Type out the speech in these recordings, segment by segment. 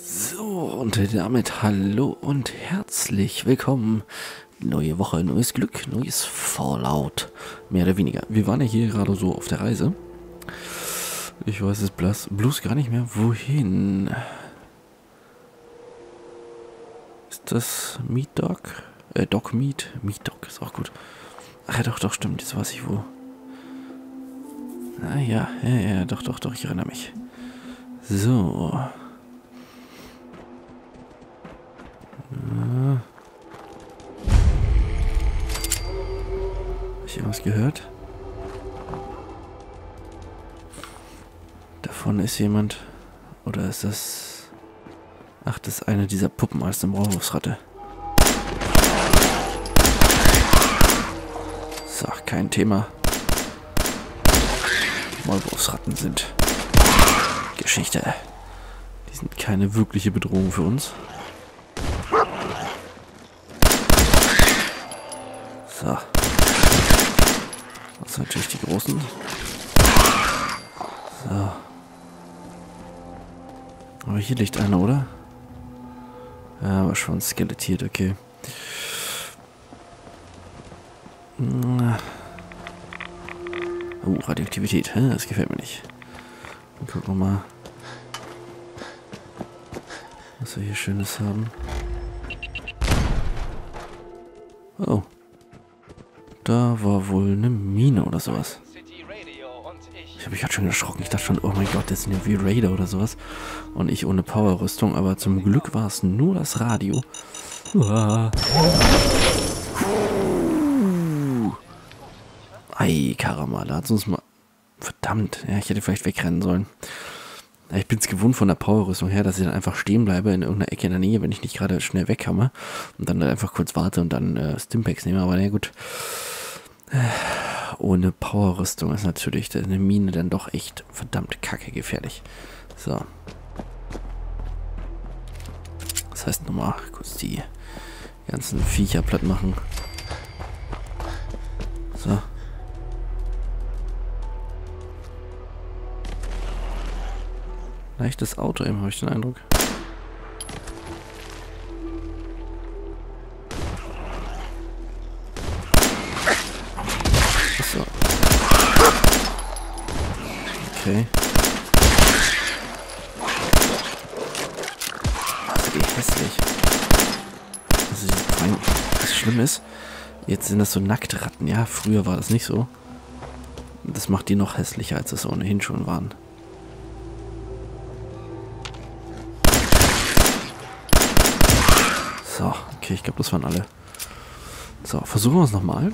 So, und damit hallo und herzlich willkommen. Neue Woche, neues Glück, neues Fallout. Mehr oder weniger. Wir waren ja hier gerade so auf der Reise. Ich weiß es bloß gar nicht mehr, wohin. Ist das Meat Dog? Dogmeat? Meat Dog ist auch gut. Ach ja, doch, stimmt. Jetzt weiß ich wo. Ah ja, ja, doch, ich erinnere mich. So. Hab ich irgendwas gehört? Da vorne ist jemand. Oder ist das... Ach, das ist eine dieser Puppen aus dem Brauhofsratte. So, kein Thema. Maulwurfsratten sind Geschichte. Die sind keine wirkliche Bedrohung für uns. So. Das sind natürlich die großen. So. Aber hier liegt einer, oder? Ja, aber schon skelettiert, okay. Oh, Radioaktivität, das gefällt mir nicht. Dann gucken wir mal, was wir hier Schönes haben. Oh. Da war wohl eine Mine oder sowas. Ich habe mich gerade schon erschrocken. Ich dachte schon, oh mein Gott, das sind ja V-Rader oder sowas. Und ich ohne Powerrüstung, aber zum Glück war es nur das Radio. Uah. Ei, Karama, da hat es uns mal... Verdammt, ja, ich hätte vielleicht wegrennen sollen. Ja, ich bin es gewohnt von der Powerrüstung her, dass ich dann einfach stehen bleibe in irgendeiner Ecke in der Nähe, wenn ich nicht gerade schnell wegkomme. Und dann einfach kurz warte und dann Stimpacks nehme. Aber na gut, ohne Powerrüstung ist natürlich eine Mine dann doch echt verdammt kacke gefährlich. So. Das heißt nochmal kurz die ganzen Viecher platt machen. So. Leichtes Auto eben, habe ich den Eindruck. Achso. Okay. Also die hässlich. Also das Schlimme ist, jetzt sind das so Nacktratten. Ja, früher war das nicht so. Das macht die noch hässlicher, als es ohnehin schon waren. So, okay, ich glaube, das waren alle. So, versuchen wir es nochmal.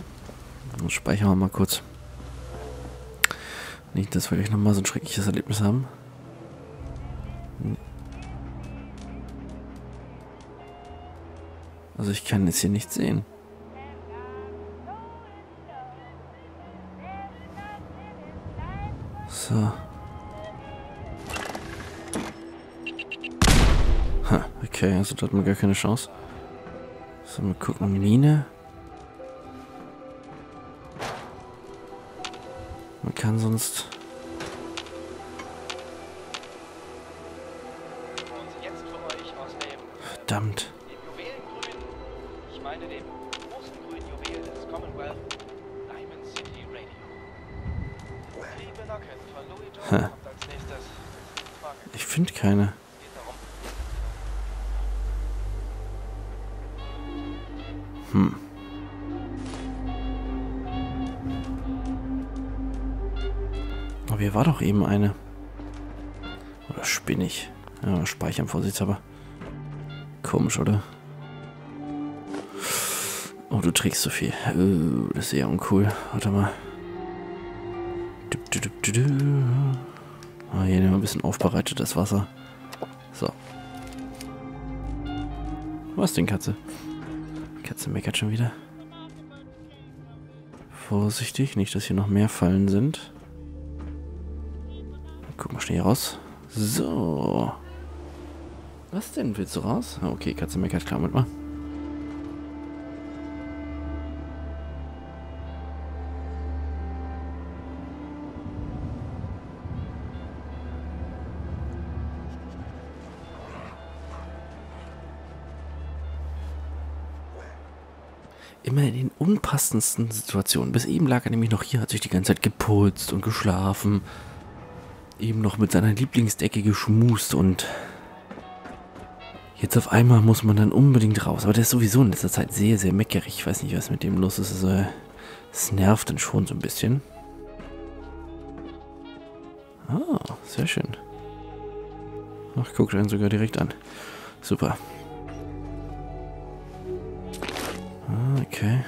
Dann speichern wir mal kurz. Nicht, dass wir gleich nochmal so ein schreckliches Erlebnis haben. Also ich kann jetzt hier nichts sehen. So. Ha, okay, also da hat man gar keine Chance. So, mal gucken, Mine. Man kann sonst... Verdammt. Dem Juwelengrün, ich meine dem großen grünen Juwel des Commonwealth, Diamond City Radio. Liebe Locken von Louis Jones kommt als nächstes. Ich finde keine. Hm. Aber hier war doch eben eine. Oder spinne ich? Ja, speichern vorsichtshalber. Komisch, oder? Oh, du trägst so viel. Das ist eher uncool. Warte mal. Ah, hier nehmen wir ein bisschen aufbereitetes Wasser. So. Was denn, Katze? Katze meckert schon wieder. Vorsichtig, nicht, dass hier noch mehr Fallen sind. Guck mal schnell hier raus. So. Was denn? Willst du raus? Okay, Katze meckert, klar, mit mal. immer in den unpassendsten Situationen. Bis eben lag er nämlich noch hier, hat sich die ganze Zeit geputzt und geschlafen. Eben noch mit seiner Lieblingsdecke geschmust und jetzt auf einmal muss man dann unbedingt raus. Aber der ist sowieso in letzter Zeit sehr, sehr meckerig. Ich weiß nicht, was mit dem los ist. Also, es nervt dann schon so ein bisschen. Ah, sehr schön. Ach, guckt einen sogar direkt an. Super. Ah, okay.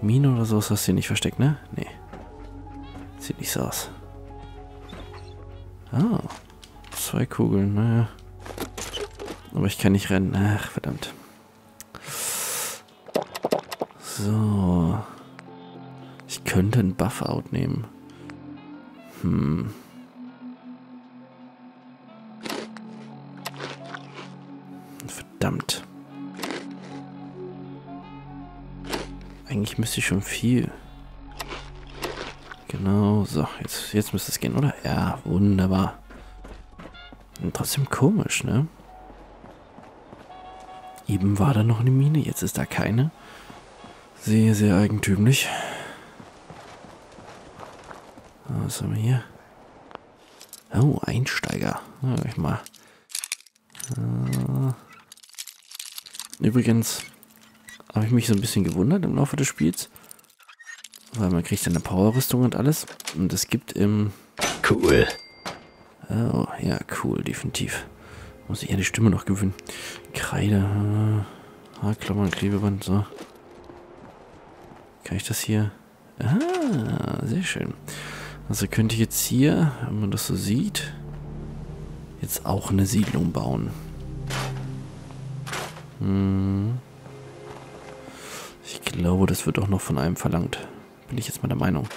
Mine oder sowas hast du hier nicht versteckt, ne? Nee. Sieht nicht so aus. Ah, 2 Kugeln, naja. Aber ich kann nicht rennen. Ach, verdammt. So. Ich könnte einen Buff-Out nehmen. Hm. Verdammt. Eigentlich müsste ich schon viel. Genau, so. Jetzt müsste es gehen, oder? Ja, wunderbar. Und trotzdem komisch, ne? Eben war da noch eine Mine, jetzt ist da keine. Sehr, sehr eigentümlich. Was haben wir hier? Oh, Einsteiger. Na, ich mal. Übrigens habe ich mich so ein bisschen gewundert im Laufe des Spiels, weil man kriegt dann eine Powerrüstung und alles. Und es gibt im... Cool. Oh, ja, cool, definitiv. Muss ich ja die Stimme noch gewöhnen. Kreide, Haarklammern, Klebeband, so. Kann ich das hier... Ah, sehr schön. Also könnte ich jetzt hier, wenn man das so sieht, jetzt auch eine Siedlung bauen. Hm. Ich glaube, das wird auch noch von einem verlangt. Bin ich jetzt mal der Meinung.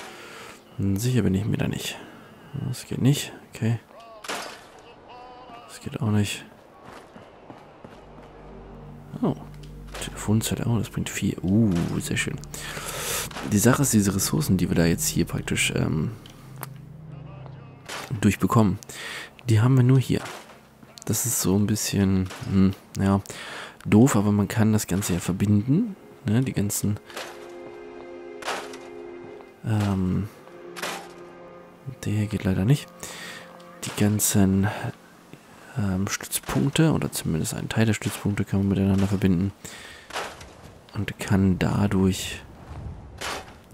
Sicher bin ich mir da nicht. Das geht nicht, okay. Das geht auch nicht. Oh, Telefonzelle, oh, das bringt 4. Sehr schön. Die Sache ist, diese Ressourcen, die wir da jetzt hier praktisch durchbekommen, die haben wir nur hier. Das ist so ein bisschen, ja, doof, aber man kann das Ganze ja verbinden, ne, die ganzen der hier geht leider nicht. Die ganzen Stützpunkte, oder zumindest einen Teil der Stützpunkte, kann man miteinander verbinden und kann dadurch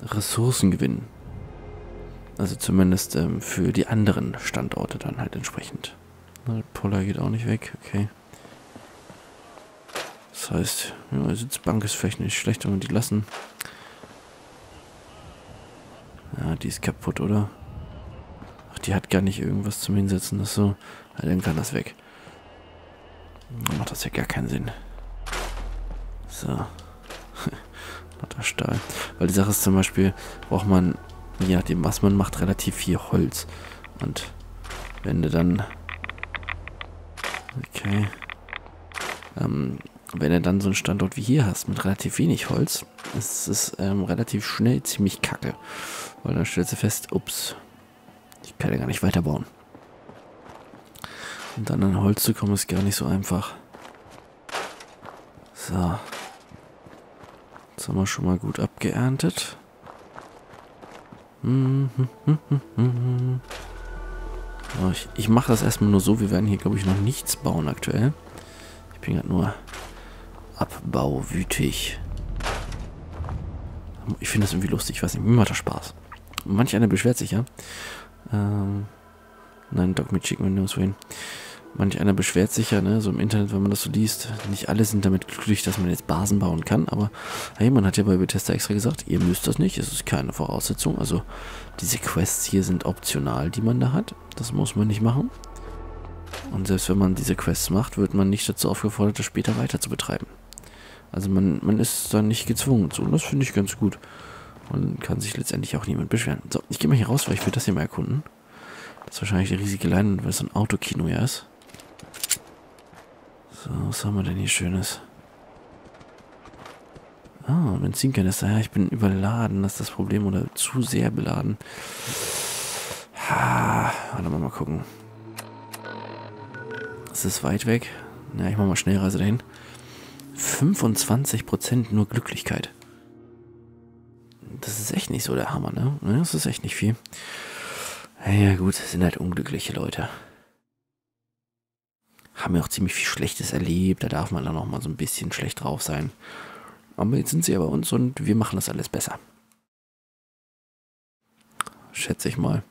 Ressourcen gewinnen. Also zumindest für die anderen Standorte dann halt entsprechend. Na, Poller geht auch nicht weg, okay. Das heißt, ja, Sitzbank ist vielleicht nicht schlecht, wenn wir die lassen. Ja, die ist kaputt, oder? Ach, die hat gar nicht irgendwas zum Hinsetzen, das so. Ja, dann kann das weg. Dann macht das ja gar keinen Sinn. So. Stahl. Weil die Sache ist zum Beispiel, braucht man, je nachdem was man macht, relativ viel Holz. Und wenn du dann... Okay. Wenn du dann so einen Standort wie hier hast, mit relativ wenig Holz, ist es relativ schnell ziemlich kacke. Weil dann stellst du fest, ups, ich kann ja gar nicht weiterbauen. Und dann an Holz zu kommen, ist gar nicht so einfach. So. Das haben wir schon mal gut abgeerntet. Ich mache das erstmal nur so. Wir werden hier, glaube ich, noch nichts bauen aktuell. Ich bin gerade nur abbauwütig. Ich finde das irgendwie lustig. Ich weiß nicht, mir macht das Spaß. Manch einer beschwert sich, ja. Nein, Dogmeat schicken wir nirgendwo hin. Manch einer beschwert sich ja, ne, so im Internet, wenn man das so liest. Nicht alle sind damit glücklich, dass man jetzt Basen bauen kann, aber hey, man hat ja bei Bethesda extra gesagt, ihr müsst das nicht, es ist keine Voraussetzung. Also diese Quests hier sind optional, die man da hat. Das muss man nicht machen. Und selbst wenn man diese Quests macht, wird man nicht dazu aufgefordert, das später weiter zu betreiben. Also man ist da nicht gezwungen zu. Und das finde ich ganz gut. Und kann sich letztendlich auch niemand beschweren. So, ich gehe mal hier raus, weil ich will das hier mal erkunden. Das ist wahrscheinlich eine riesige Leinwand, weil es so ein Autokino ja ist. So, was haben wir denn hier Schönes? Ah, Benzinkanister. Ja, ich bin überladen, das ist das Problem. Oder zu sehr beladen. Ha, warte mal, mal gucken. Das ist weit weg. Ja, ich mache mal Schnellreise dahin. 25% nur Glücklichkeit. Das ist echt nicht so der Hammer, ne? Das ist echt nicht viel. Ja gut, das sind halt unglückliche Leute. Haben ja auch ziemlich viel Schlechtes erlebt, da darf man dann auch mal so ein bisschen schlecht drauf sein. Aber jetzt sind sie ja bei uns und wir machen das alles besser. Schätze ich mal.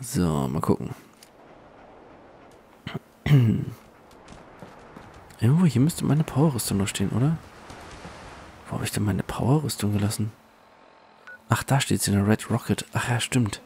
So, mal gucken. Irgendwo hier müsste meine Powerrüstung noch stehen, oder? Wo habe ich denn meine Powerrüstung gelassen? Ach, da steht sie in der Red Rocket. Ach ja, stimmt.